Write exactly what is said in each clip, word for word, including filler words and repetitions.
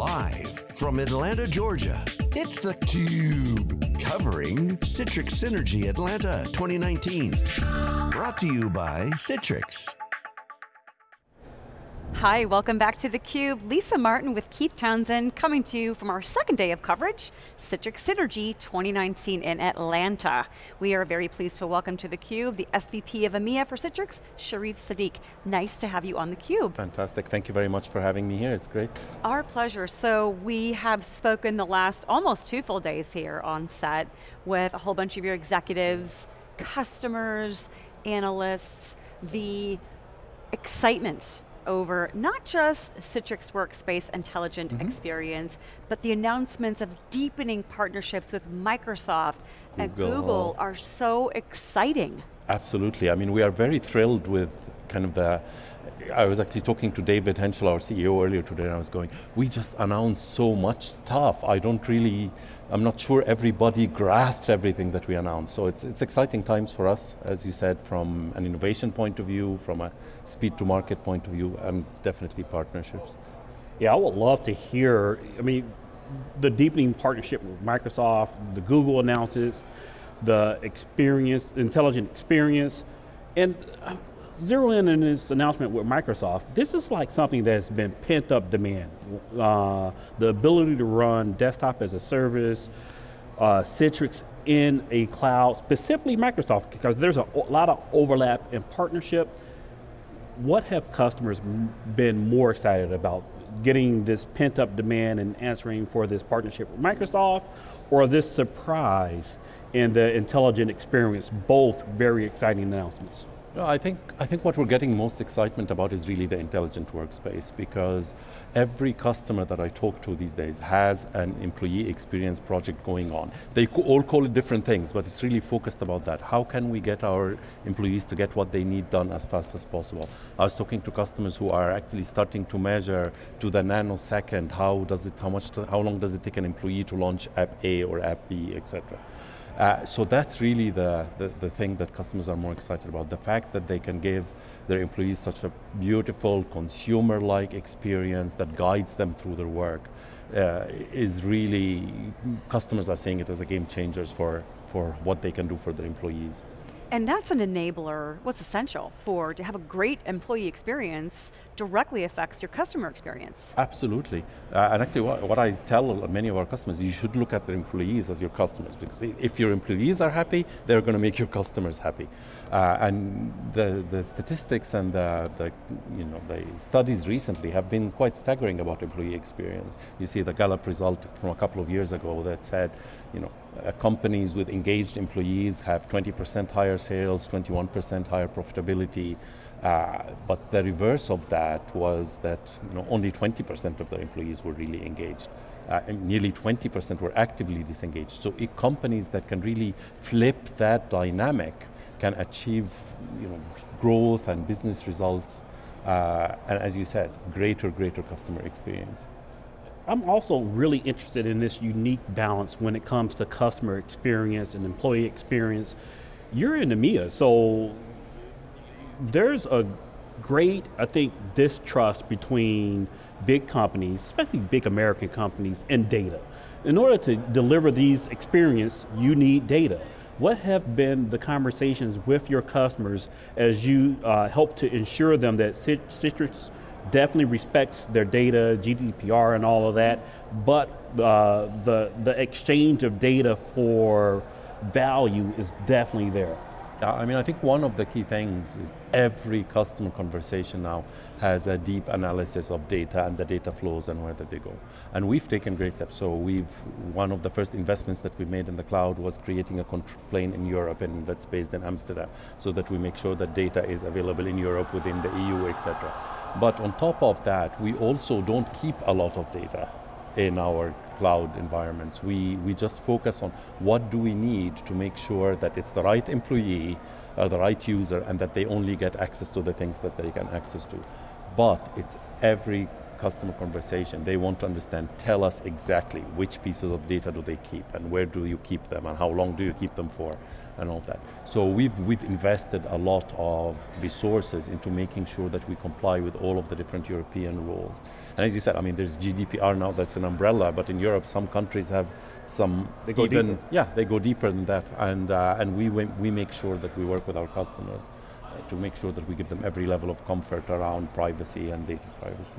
Live from Atlanta, Georgia, it's theCUBE, covering Citrix Synergy Atlanta twenty nineteen. Brought to you by Citrix. Hi, welcome back to theCUBE. Lisa Martin with Keith Townsend, coming to you from our second day of coverage, Citrix Synergy twenty nineteen in Atlanta. We are very pleased to welcome to theCUBE the S V P of EMEA for Citrix, Sherif Seddik. Nice to have you on theCUBE. Fantastic, thank you very much for having me here, it's great. Our pleasure. So we have spoken the last almost two full days here on set with a whole bunch of your executives, customers, analysts, the excitement over not just Citrix Workspace Intelligent mm-hmm. Experience, but the announcements of deepening partnerships with Microsoft Google. and Google are so exciting. Absolutely, I mean, we are very thrilled with kind of the, I was actually talking to David Henschel, our C E O, earlier today, and I was going, we just announced so much stuff, I don't really, I'm not sure everybody grasped everything that we announced. So it's, it's exciting times for us, as you said, from an innovation point of view, from a speed to market point of view, and definitely partnerships. Yeah, I would love to hear, I mean, the deepening partnership with Microsoft, the Google announcements, the experience, intelligent experience, and uh, zero in on this announcement with Microsoft. This is like something that's been pent up demand. Uh, the ability to run desktop as a service, uh, Citrix in a cloud, specifically Microsoft, because there's a lot of overlap in partnership. What have customers been more excited about? Getting this pent up demand and answering for this partnership with Microsoft, or this surprise in the intelligent experience? Both very exciting announcements. No, I think, I think what we're getting most excitement about is really the intelligent workspace, because every customer that I talk to these days has an employee experience project going on. They all call it different things, but it's really focused about that. How can we get our employees to get what they need done as fast as possible? I was talking to customers who are actually starting to measure to the nanosecond how does it, how much, to, how long does it take an employee to launch app A or app B, et cetera. Uh, so that's really the, the, the thing that customers are more excited about. The fact that they can give their employees such a beautiful consumer-like experience that guides them through their work uh, is really, customers are seeing it as a game changers for, for what they can do for their employees. And that's an enabler, what's essential for to have a great employee experience directly affects your customer experience. Absolutely, uh, and actually what, what I tell many of our customers, you should look at their employees as your customers, because if your employees are happy, they're going to make your customers happy. Uh, and the, the statistics and the, the, you know, the studies recently have been quite staggering about employee experience. You see the Gallup result from a couple of years ago that said, you know, Uh, companies with engaged employees have twenty percent higher sales, twenty-one percent higher profitability, uh, but the reverse of that was that you know, only twenty percent of their employees were really engaged. Uh, and nearly twenty percent were actively disengaged. So it, companies that can really flip that dynamic can achieve you know, growth and business results, uh, and as you said, greater, greater customer experience. I'm also really interested in this unique balance when it comes to customer experience and employee experience. You're in EMEA, so there's a great, I think, distrust between big companies, especially big American companies, and data. In order to deliver these experiences, you need data. What have been the conversations with your customers as you uh, help to ensure them that Citrix definitely respects their data, G D P R and all of that, but uh, the, the exchange of data for value is definitely there? I mean, I think one of the key things is every customer conversation now has a deep analysis of data and the data flows and where did they go. And we've taken great steps. So we've, one of the first investments that we made in the cloud was creating a control plane in Europe, and that's based in Amsterdam, so that we make sure that data is available in Europe, within the E U, et cetera. But on top of that, we also don't keep a lot of data in our cloud environments. We, we just focus on what do we need to make sure that it's the right employee or the right user and that they only get access to the things that they can access to. But it's every customer conversation, they want to understand, tell us exactly which pieces of data do they keep and where do you keep them and how long do you keep them for and all of that. So we've, we've invested a lot of resources into making sure that we comply with all of the different European rules. And as you said, I mean, there's G D P R now, that's an umbrella, but in Europe some countries have some they go even, deeper. yeah, they go deeper than that. And, uh, and we, we make sure that we work with our customers to make sure that we give them every level of comfort around privacy and data privacy.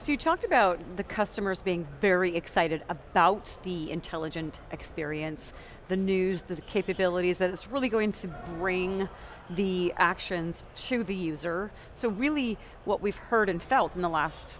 So you talked about the customers being very excited about the intelligent experience, the news, the capabilities, that it's really going to bring the actions to the user. So really what we've heard and felt in the last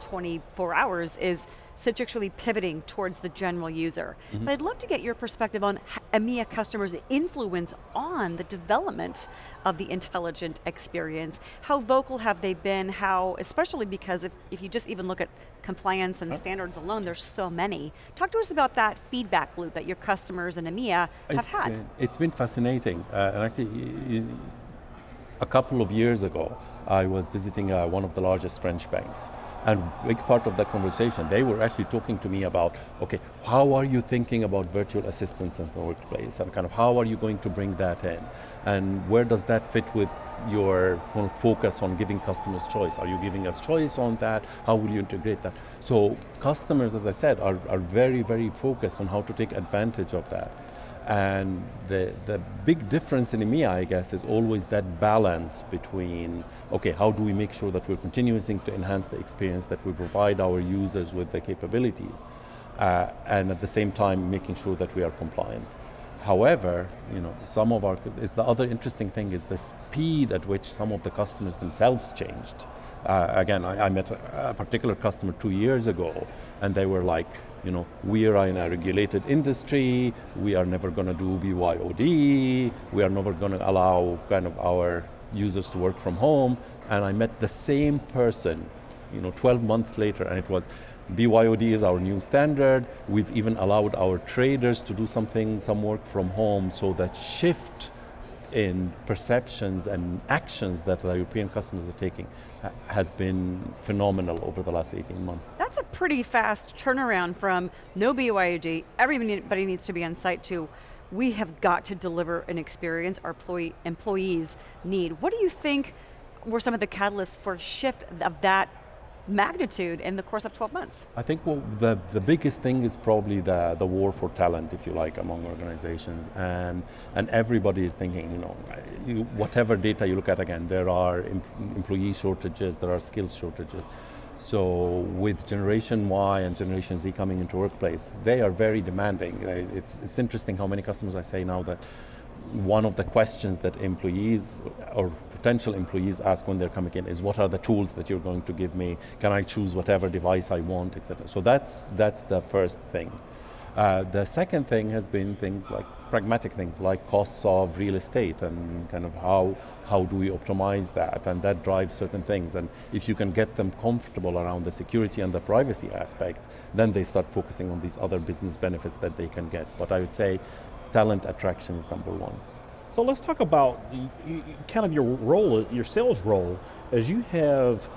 twenty-four hours is Citrix really pivoting towards the general user. Mm-hmm. But I'd love to get your perspective on EMEA customers' influence on the development of the intelligent experience. How vocal have they been? How, especially because if, if you just even look at compliance and oh. standards alone, there's so many. Talk to us about that feedback loop that your customers in EMEA have it's had. Been, it's been fascinating. Uh, and actually, a couple of years ago, I was visiting uh, one of the largest French banks. And a big part of that conversation, they were actually talking to me about, okay, how are you thinking about virtual assistants in the workplace? And kind of how are you going to bring that in? And where does that fit with your kind of focus on giving customers choice? Are you giving us choice on that? How will you integrate that? So customers, as I said, are, are very, very focused on how to take advantage of that. And the, the big difference in EMEA, I guess, is always that balance between, okay, how do we make sure that we're continuing to enhance the experience, that we provide our users with the capabilities, uh, and at the same time making sure that we are compliant. However, you know, some of our, the other interesting thing is the speed at which some of the customers themselves changed. Uh, again, I, I met a, a particular customer two years ago, and they were like, you know, we are in a regulated industry, we are never going to do B Y O D, we are never going to allow kind of our users to work from home. And I met the same person, you know, twelve months later, and it was, B Y O D is our new standard, we've even allowed our traders to do something, some work from home, so that shift in perceptions and actions that the European customers are taking has been phenomenal over the last eighteen months. That's a pretty fast turnaround from no B Y O D, everybody needs to be on site too. We have got to deliver an experience our employee, employees need. What do you think were some of the catalysts for a shift of that magnitude in the course of twelve months? I think well, the, the biggest thing is probably the, the war for talent, if you like, among organizations. And, and everybody is thinking, you know, you, whatever data you look at, again, there are em employee shortages, there are skills shortages. So with Generation Y and Generation Z coming into workplace, they are very demanding. It's, it's interesting how many customers I say now that one of the questions that employees or potential employees ask when they're coming in is, what are the tools that you're going to give me? Can I choose whatever device I want, et cetera? So that's, that's the first thing. Uh, the second thing has been things like pragmatic things, like costs of real estate and kind of how, how do we optimize that? And that drives certain things. And if you can get them comfortable around the security and the privacy aspect, then they start focusing on these other business benefits that they can get. But I would say, talent attraction is number one. So let's talk about kind of your role, your sales role, as you have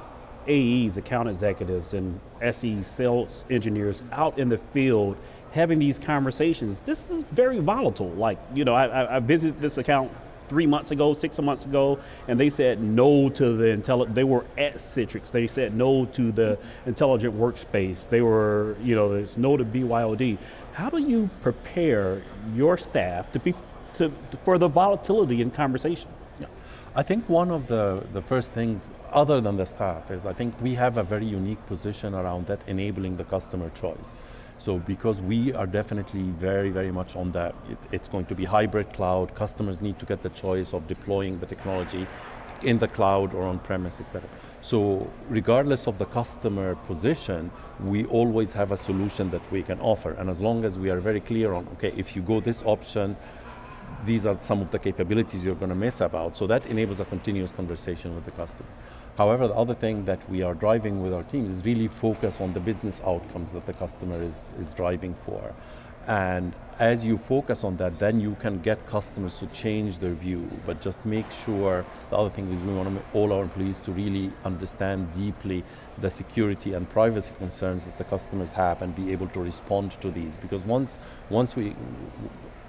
A Es, account executives, and S Es, sales engineers, out in the field having these conversations. This is very volatile. Like, you know, I, I visited this account three months ago, six months ago, and they said no to the intelligent, they were at Citrix, they said no to the intelligent workspace, they were, you know, there's no to B Y O D. How do you prepare your staff to be, to, for the volatility in conversation? Yeah. I think one of the, the first things, other than the staff, is I think we have a very unique position around that, enabling the customer choice. So because we are definitely very, very much on that, it, it's going to be hybrid cloud, customers need to get the choice of deploying the technology in the cloud or on-premise, et cetera. So regardless of the customer position, we always have a solution that we can offer. And as long as we are very clear on, okay, if you go this option, these are some of the capabilities you're going to miss about. So that enables a continuous conversation with the customer. However, the other thing that we are driving with our team is really focus on the business outcomes that the customer is, is driving for. And as you focus on that, then you can get customers to change their view, but just make sure, the other thing is we want all our employees to really understand deeply the security and privacy concerns that the customers have and be able to respond to these. Because once, once we,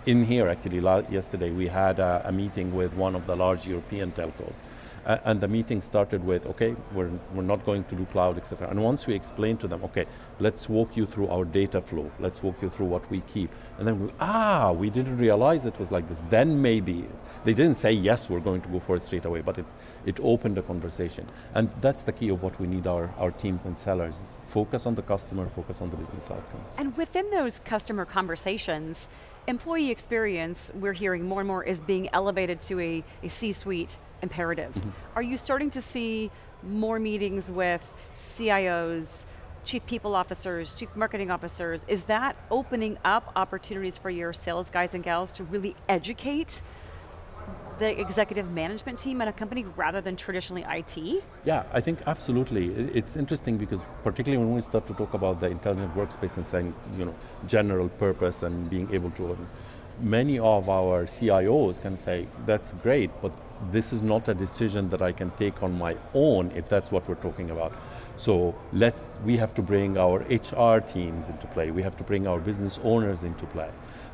in here actually, yesterday we had a, a meeting with one of the large European telcos. Uh, and the meeting started with, okay, we're, we're not going to do cloud, et cetera. And once we explained to them, okay, let's walk you through our data flow. Let's walk you through what we keep. And then we, ah, we didn't realize it was like this. Then maybe, they didn't say, yes, we're going to go for it straight away, but it, it opened a conversation. And that's the key of what we need our, our teams and sellers. Is focus on the customer, focus on the business outcomes. And within those customer conversations, employee experience, we're hearing more and more, is being elevated to a, a C-suite imperative. Mm-hmm. Are you starting to see more meetings with C I Os, chief people officers, chief marketing officers? Is that opening up opportunities for your sales guys and gals to really educate the executive management team at a company rather than traditionally I T? Yeah, I think absolutely. It's interesting because particularly when we start to talk about the intelligent workspace and saying, you know, general purpose and being able to, many of our C I Os can say, that's great, but this is not a decision that I can take on my own if that's what we're talking about. So let's, we have to bring our H R teams into play, we have to bring our business owners into play.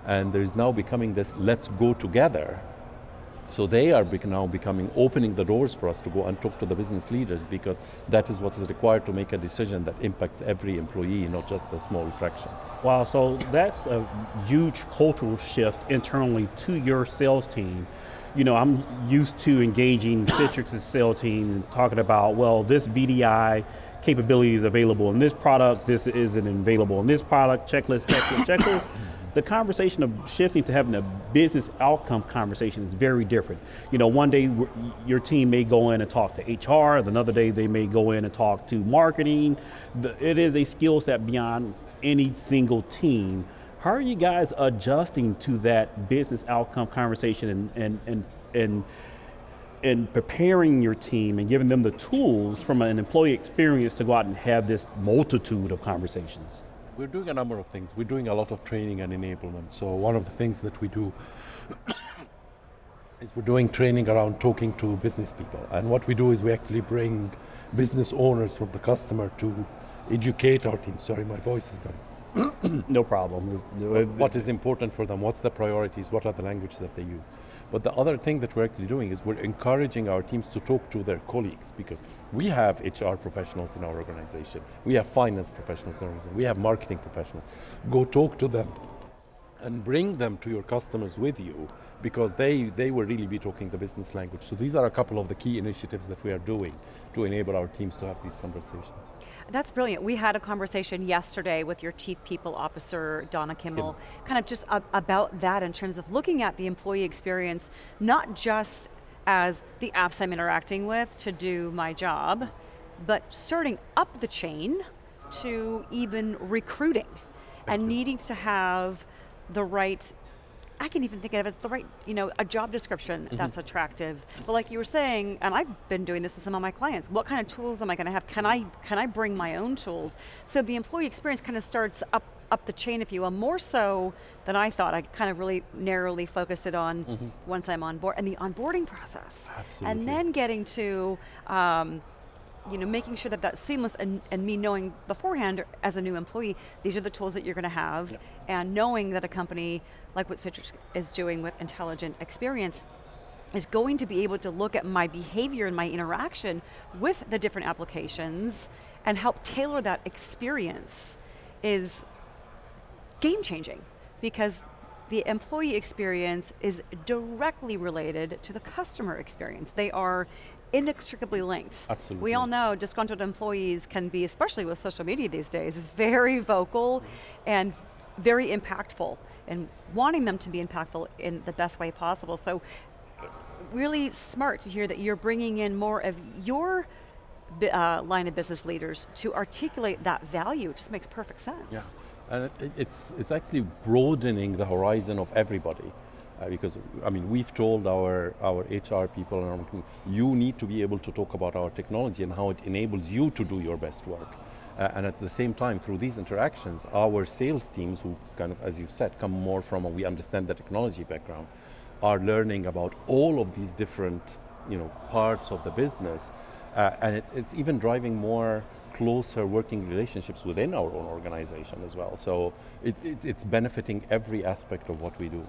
And there's now becoming this, let's go together. So they are now becoming, opening the doors for us to go and talk to the business leaders because that is what is required to make a decision that impacts every employee, not just a small fraction. Wow, so that's a huge cultural shift internally to your sales team. You know, I'm used to engaging Citrix's sales team and talking about, well, this V D I capability is available in this product, this isn't available in this product, checklist, checklist, checklist. The conversation of shifting to having a business outcome conversation is very different. You know, one day your team may go in and talk to H R, another day they may go in and talk to marketing. It is a skill set beyond any single team. How are you guys adjusting to that business outcome conversation and, and, and, and, and preparing your team and giving them the tools from an employee experience to go out and have this multitude of conversations? We're doing a number of things. We're doing a lot of training and enablement. So one of the things that we do is we're doing training around talking to business people. And what we do is we actually bring business owners from the customer to educate our team. Sorry, my voice is gone. No problem. What is important for them? What's the priorities? What are the language that they use? But the other thing that we're actually doing is we're encouraging our teams to talk to their colleagues because we have H R professionals in our organization, we have finance professionals in our organization, we have marketing professionals. Go talk to them and bring them to your customers with you because they, they will really be talking the business language. So these are a couple of the key initiatives that we are doing to enable our teams to have these conversations. That's brilliant. We had a conversation yesterday with your Chief People Officer, Donna Kimmel, yeah. kind of just ab- about that in terms of looking at the employee experience, not just as the apps I'm interacting with to do my job, but starting up the chain to even recruiting Thank and you. needing to have the right, I can even think of it, the right, you know, a job description mm-hmm. that's attractive. But like you were saying, and I've been doing this with some of my clients, what kind of tools am I going to have? Can I, can I bring my own tools? So the employee experience kind of starts up, up the chain, if you will, more so than I thought. I kind of really narrowly focused it on mm-hmm. once I'm on board, and the onboarding process. Absolutely. And then getting to, um, you know, making sure that that's seamless and, and me knowing beforehand as a new employee, these are the tools that you're going to have, yeah. and knowing that a company like what Citrix is doing with intelligent experience is going to be able to look at my behavior and my interaction with the different applications and help tailor that experience is game-changing because the employee experience is directly related to the customer experience. They are inextricably linked. Absolutely. We all know disgruntled employees can be, especially with social media these days, very vocal and very impactful, and wanting them to be impactful in the best way possible. So really smart to hear that you're bringing in more of your uh, line of business leaders to articulate that value. It just makes perfect sense. Yeah, and it, it's, it's actually broadening the horizon of everybody. Because, I mean, we've told our, our H R people, and our, you need to be able to talk about our technology and how it enables you to do your best work. Uh, and at the same time, through these interactions, our sales teams, who kind of, as you've said, come more from a we understand the technology background, are learning about all of these different, you know, parts of the business. Uh, and it, it's even driving more closer working relationships within our own organization as well. So it, it, it's benefiting every aspect of what we do.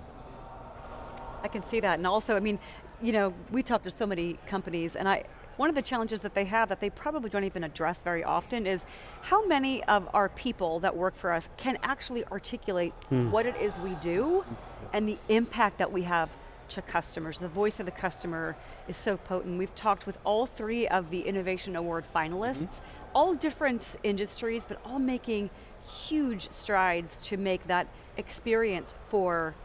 I can see that, and also, I mean, you know, we talk to so many companies, and I, one of the challenges that they have that they probably don't even address very often is how many of our people that work for us can actually articulate hmm. what it is we do and the impact that we have to customers. The voice of the customer is so potent. We've talked with all three of the Innovation Award finalists, mm-hmm. all different industries, but all making huge strides to make that experience for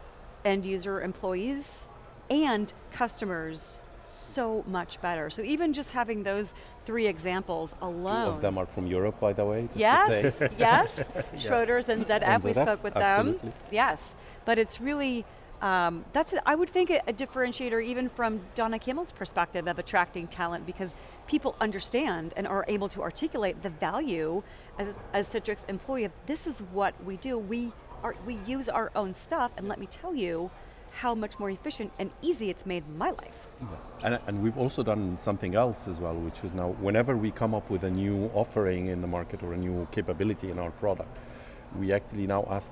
end user employees and customers so much better. So even just having those three examples alone. Two of them are from Europe, by the way, just yes, to say. Yes, Schroeders and Z F, and Z F, we spoke with absolutely. them. Yes, but it's really, Um, that's, a, I would think, a, a differentiator even from Donna Kimmel's perspective of attracting talent, because people understand and are able to articulate the value as a Citrix employee of this is what we do. We, are, we use our own stuff, and let me tell you how much more efficient and easy it's made my life. Yeah. And, and we've also done something else as well, which is now whenever we come up with a new offering in the market or a new capability in our product, we actually now ask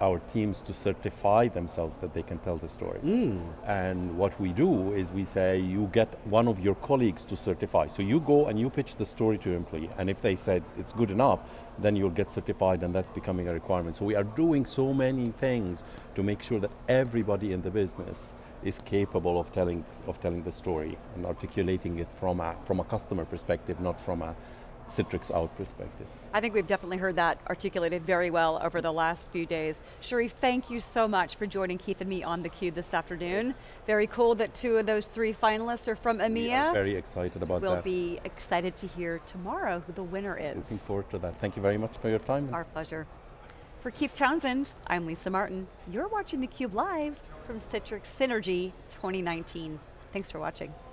our teams to certify themselves that they can tell the story. Mm. And what we do is we say, you get one of your colleagues to certify. So you go and you pitch the story to your employee, and if they said it's good enough, then you'll get certified, and that's becoming a requirement. So we are doing so many things to make sure that everybody in the business is capable of telling, of telling the story and articulating it from a, from a customer perspective, not from a Citrix out perspective. I think we've definitely heard that articulated very well over the last few days. Sherif, thank you so much for joining Keith and me on theCUBE this afternoon. Very cool that two of those three finalists are from EMEA. We are very excited about we'll that. We'll be excited to hear tomorrow who the winner is. Looking forward to that. Thank you very much for your time. Our pleasure. For Keith Townsend, I'm Lisa Martin. You're watching theCUBE live from Citrix Synergy twenty nineteen. Thanks for watching.